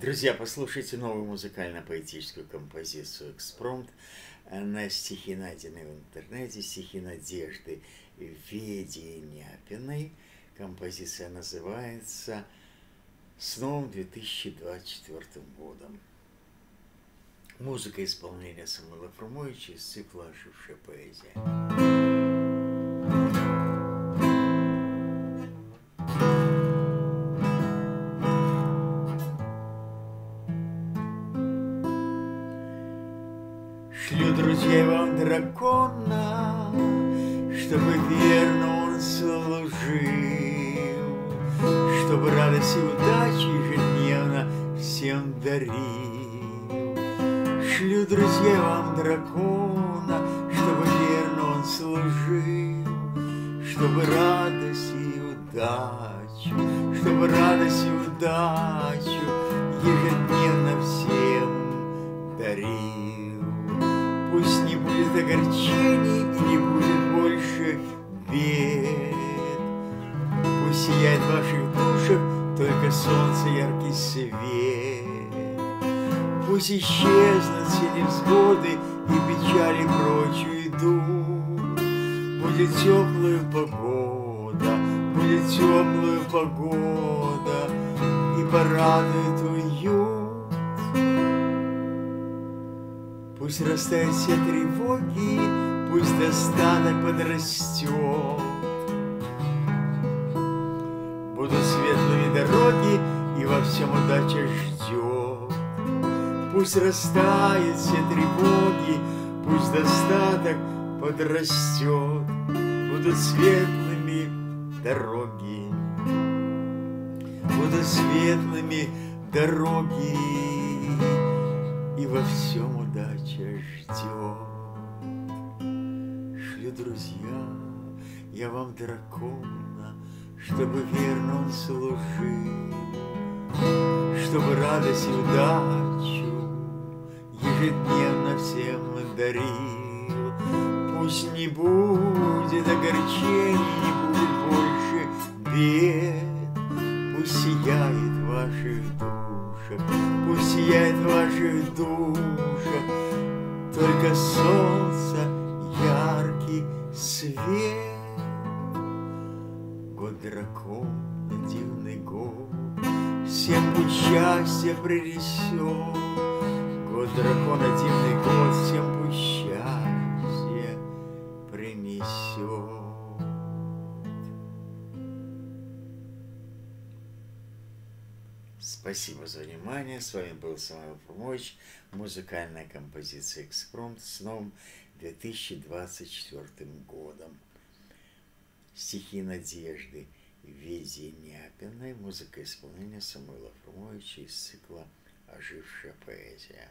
Друзья, послушайте новую музыкально-поэтическую композицию «Экспромт» на стихи, найденные в интернете, стихи Надежды Веденяпиной. Композиция называется «С новым 2024 годом». Музыка исполнения Самуила Фрумовича из цикла «Ожившая поэзия». Шлю друзей вам дракона, чтобы верно он служил, чтобы радость и удачи ежедневно всем дарил. Шлю друзей вам дракона, чтобы верно он служил, чтобы радость и удачу, ежедневно всем дарил. Пусть не будет огорчений и не будет больше бед. Пусть сияет в ваших душах только солнце яркий свет. Пусть исчезнут все невзгоды и печали прочую идут. Будет теплая погода, и порадует уют. Пусть растают все тревоги, пусть достаток подрастет. Будут светлые дороги, и во всем удача ждет. Пусть растают все тревоги, пусть достаток подрастет. Будут светлыми дороги, и во всем удача ждет. Шлю, друзья, я вам дракона, чтобы верно он служил, чтобы радость и удачу ежедневно всем дарил. Пусть не будет огорчений, не будет больше бед. Пусть сияет в ваших душах, только солнце яркий свет. Год дракона, дивный год, всем счастье принесет. Год дракона, дивный год, всем счастье принесет. Спасибо за внимание. С вами был Самуил Фрумович. Музыкальная композиция «Экспромт» с новым 2024 годом. Стихи Надежды Веденяпиной. Музыка исполнения Самуила Фрумовича из цикла «Ожившая поэзия».